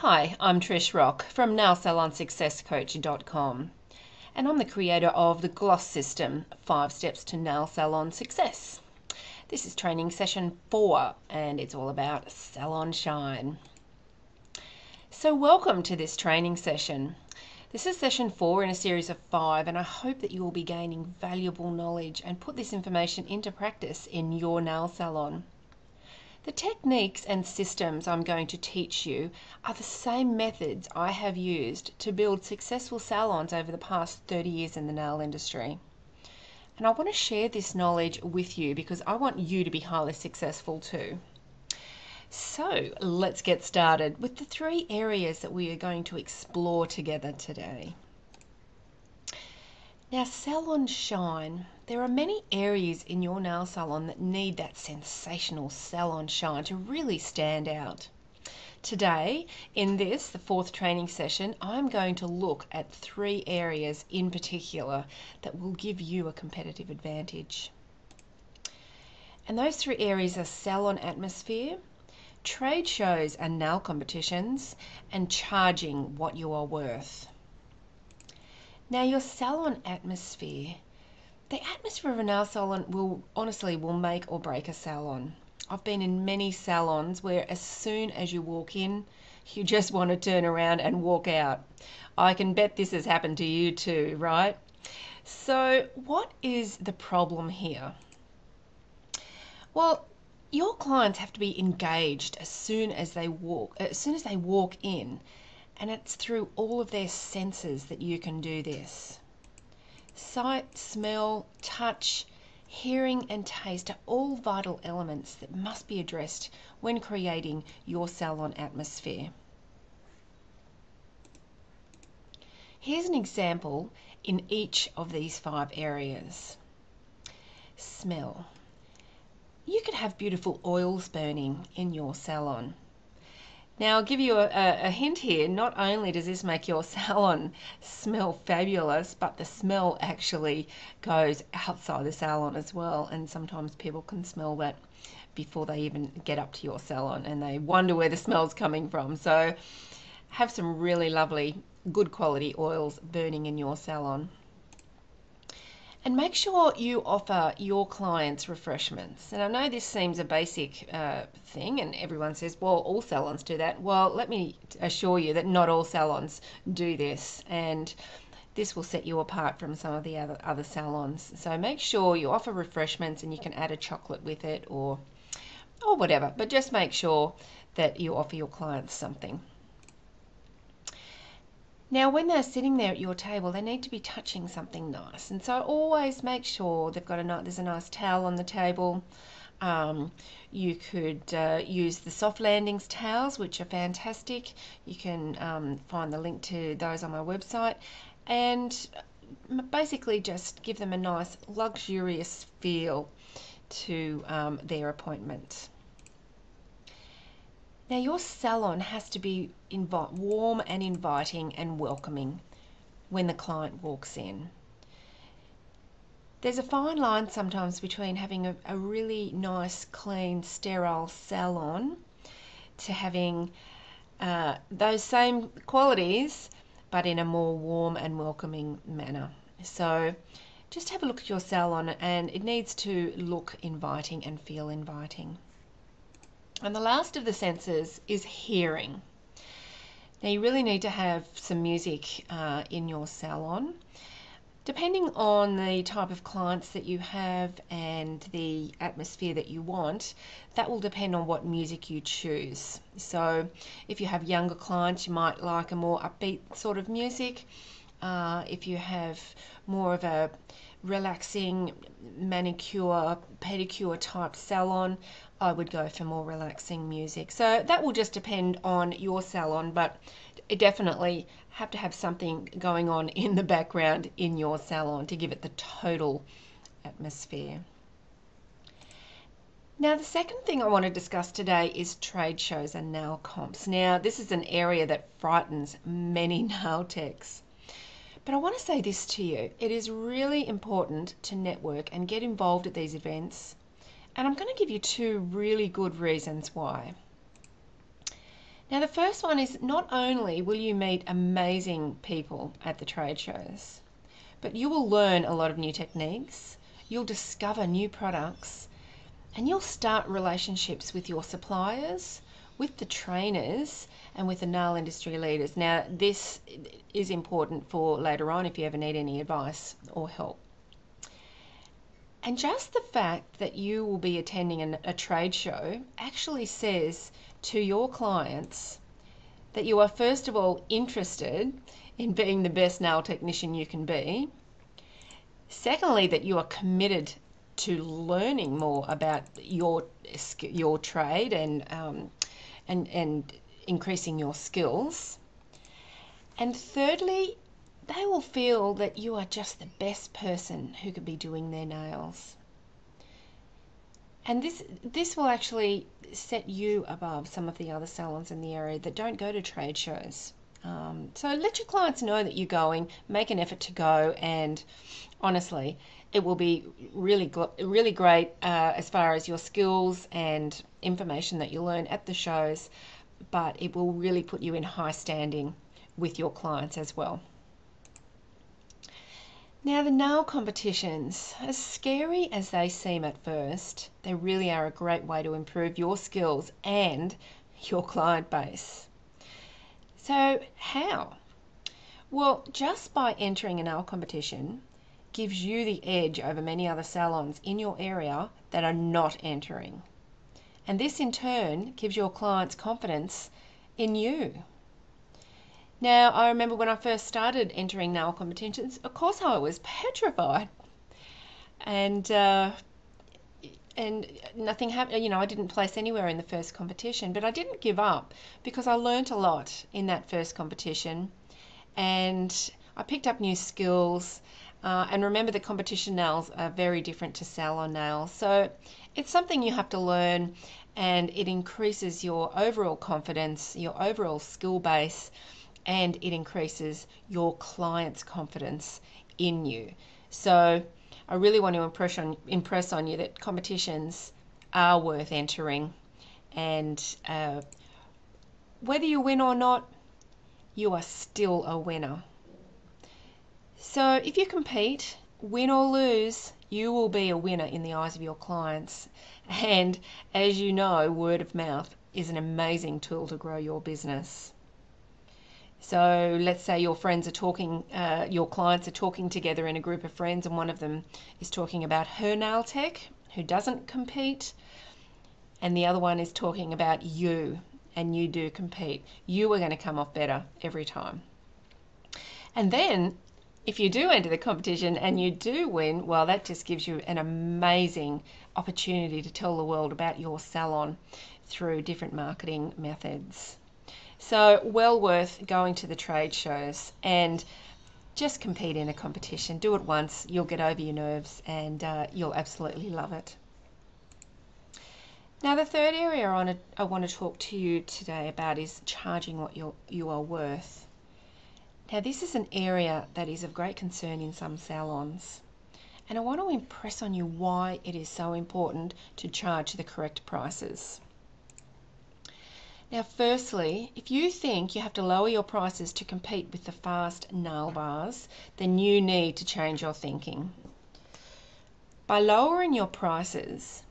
Hi, I'm Trish Rock from nailsalonsuccesscoach.com, and I'm the creator of The Gloss System, 5 Steps to Nail Salon Success. This is training session 4, and it's all about salon shine. So welcome to this training session. This is session 4 in a series of 5, and I hope that you will be gaining valuable knowledge and put this information into practice in your nail salon. The techniques and systems I'm going to teach you are the same methods I have used to build successful salons over the past 30 years in the nail industry. And I want to share this knowledge with you because I want you to be highly successful too. So let's get started with the 3 areas that we are going to explore together today. Now, salon shine. There are many areas in your nail salon that need that sensational salon shine to really stand out. Today, in this, the 4th training session, I'm going to look at 3 areas in particular that will give you a competitive advantage. And those 3 areas are salon atmosphere, trade shows and nail competitions, and charging what you are worth. Now, your salon atmosphere. The atmosphere of a nail salon will make or break a salon. I've been in many salons where as soon as you walk in, you just want to turn around and walk out. I can bet this has happened to you too, right? So what is the problem here? Well, your clients have to be engaged as soon as they walk in. And it's through all of their senses that you can do this. Sight, smell, touch, hearing and taste are all vital elements that must be addressed when creating your salon atmosphere. Here's an example in each of these 5 areas. Smell. You could have beautiful oils burning in your salon. Now, I'll give you a hint here. Not only does this make your salon smell fabulous, but the smell actually goes outside the salon as well, and sometimes people can smell that before they even get up to your salon and they wonder where the smell's coming from. So have some really lovely, good quality oils burning in your salon. And make sure you offer your clients refreshments. And I know this seems a basic thing, and everyone says, well, all salons do that. Well, let me assure you that not all salons do this, and this will set you apart from some of the other salons. So make sure you offer refreshments, and you can add a chocolate with it or whatever, but just make sure that you offer your clients something. Now, when they're sitting there at your table, they need to be touching something nice, and so always make sure they've got there's a nice towel on the table. You could use the Soft Landings towels, which are fantastic. You can find the link to those on my website, and basically just give them a nice luxurious feel to their appointment. Now, your salon has to be warm and inviting and welcoming when the client walks in. There's a fine line sometimes between having a really nice, clean, sterile salon to having those same qualities but in a more warm and welcoming manner. So just have a look at your salon, and it needs to look inviting and feel inviting. And the last of the senses is hearing. Now, you really need to have some music in your salon. Depending on the type of clients that you have and the atmosphere that you want, that will depend on what music you choose. So if you have younger clients, you might like a more upbeat sort of music. If you have more of a relaxing manicure, pedicure type salon, I would go for more relaxing music. So that will just depend on your salon, but it definitely have to have something going on in the background in your salon to give it the total atmosphere. Now, the second thing I want to discuss today is trade shows and nail comps. Now, this is an area that frightens many nail techs. But I want to say this to you, it is really important to network and get involved at these events. And I'm going to give you 2 really good reasons why. Now the first one is, not only will you meet amazing people at the trade shows, but you will learn a lot of new techniques, you'll discover new products, and you'll start relationships with your suppliers, with the trainers, and with the nail industry leaders. Now this is important for later on if you ever need any advice or help. And just the fact that you will be attending a trade show actually says to your clients that you are, first of all, interested in being the best nail technician you can be. Secondly, that you are committed to learning more about your trade and increasing your skills. And thirdly, they will feel that you are just the best person who could be doing their nails. And this will actually set you above some of the other salons in the area that don't go to trade shows. So let your clients know that you're going, make an effort to go, and honestly, it will be really great as far as your skills and information that you learn at the shows, but it will really put you in high standing with your clients as well. Now the nail competitions, as scary as they seem at first, they really are a great way to improve your skills and your client base. So how? Well, just by entering a nail competition gives you the edge over many other salons in your area that are not entering. And this in turn gives your clients confidence in you. Now, I remember when I first started entering nail competitions, of course I was petrified, and nothing happened. You know, I didn't place anywhere in the first competition, but I didn't give up because I learnt a lot in that first competition, and I picked up new skills. And remember, the competition nails are very different to salon nails, so it's something you have to learn, and it increases your overall confidence, your overall skill base, and it increases your client's confidence in you. So I really want to impress on you that competitions are worth entering, and whether you win or not, you are still a winner. So if you compete, win or lose, you will be a winner in the eyes of your clients. And as you know, word of mouth is an amazing tool to grow your business. So let's say your friends are talking, your clients are talking together in a group of friends, and one of them is talking about her nail tech, who doesn't compete, and the other one is talking about you, and you do compete. You are going to come off better every time. And then if you do enter the competition and you do win, well, that just gives you an amazing opportunity to tell the world about your salon through different marketing methods. So well worth going to the trade shows, and just compete in a competition. Do it once, you'll get over your nerves, and you'll absolutely love it. Now the third area I want to talk to you today about is charging what you are worth. Now this is an area that is of great concern in some salons, and I want to impress on you why it is so important to charge the correct prices. Now firstly, if you think you have to lower your prices to compete with the fast nail bars, then you need to change your thinking. By lowering your prices,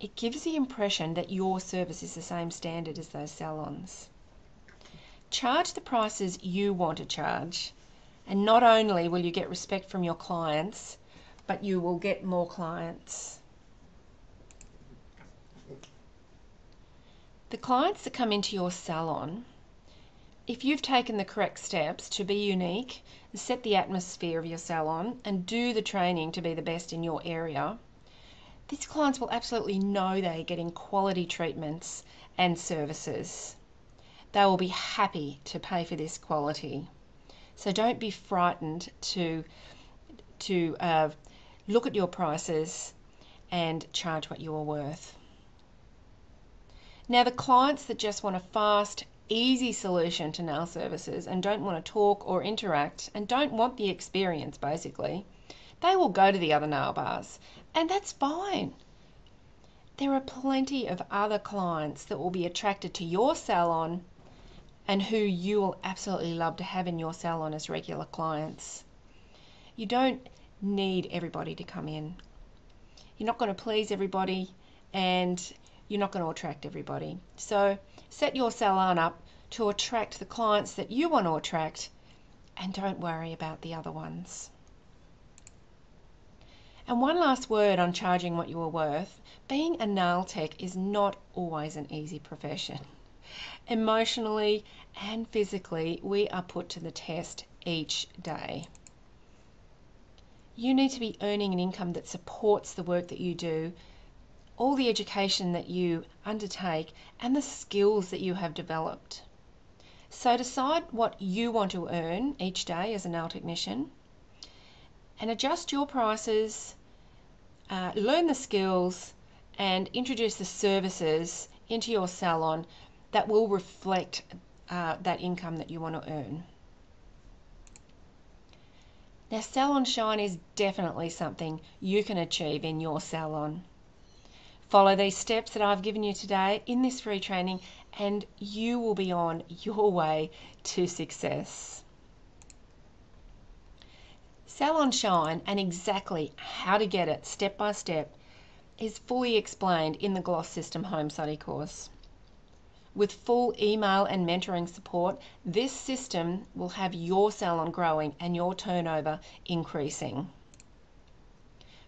it gives the impression that your service is the same standard as those salons. Charge the prices you want to charge, and not only will you get respect from your clients, but you will get more clients. The clients that come into your salon, if you've taken the correct steps to be unique, set the atmosphere of your salon, and do the training to be the best in your area, these clients will absolutely know they're getting quality treatments and services. They will be happy to pay for this quality. So don't be frightened to look at your prices and charge what you are worth. Now the clients that just want a fast, easy solution to nail services and don't want to talk or interact and don't want the experience basically, they will go to the other nail bars, and that's fine. There are plenty of other clients that will be attracted to your salon and who you will absolutely love to have in your salon as regular clients. You don't need everybody to come in. You're not going to please everybody, and you're not going to attract everybody. So set your salon up to attract the clients that you want to attract, and don't worry about the other ones. And one last word on charging what you are worth. Being a nail tech is not always an easy profession. Emotionally and physically, we are put to the test each day. You need to be earning an income that supports the work that you do, all the education that you undertake, and the skills that you have developed. So decide what you want to earn each day as a nail technician, and adjust your prices, learn the skills, and introduce the services into your salon that will reflect that income that you want to earn. Now, salon shine is definitely something you can achieve in your salon. Follow these steps that I've given you today in this free training, and you will be on your way to success. Salon shine, and exactly how to get it step by step, is fully explained in the Gloss System Home Study course. With full email and mentoring support, this system will have your salon growing and your turnover increasing.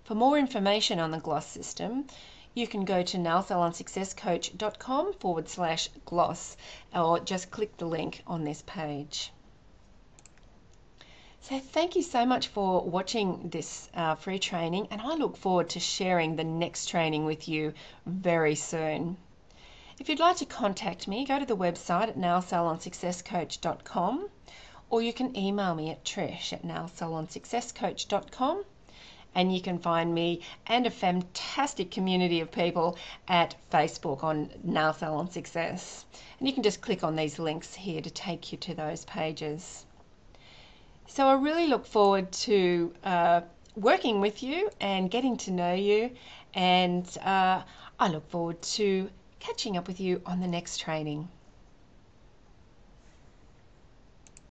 For more information on the Gloss System, you can go to nailsalonsuccesscoach.com/gloss, or just click the link on this page. So thank you so much for watching this free training, and I look forward to sharing the next training with you very soon. If you'd like to contact me, go to the website at nailsalonsuccesscoach.com, or you can email me at trish@nailsalonsuccesscoach.com, and you can find me and a fantastic community of people at Facebook on Nail Salon Success. And you can just click on these links here to take you to those pages. So I really look forward to working with you and getting to know you, and I look forward to catching up with you on the next training.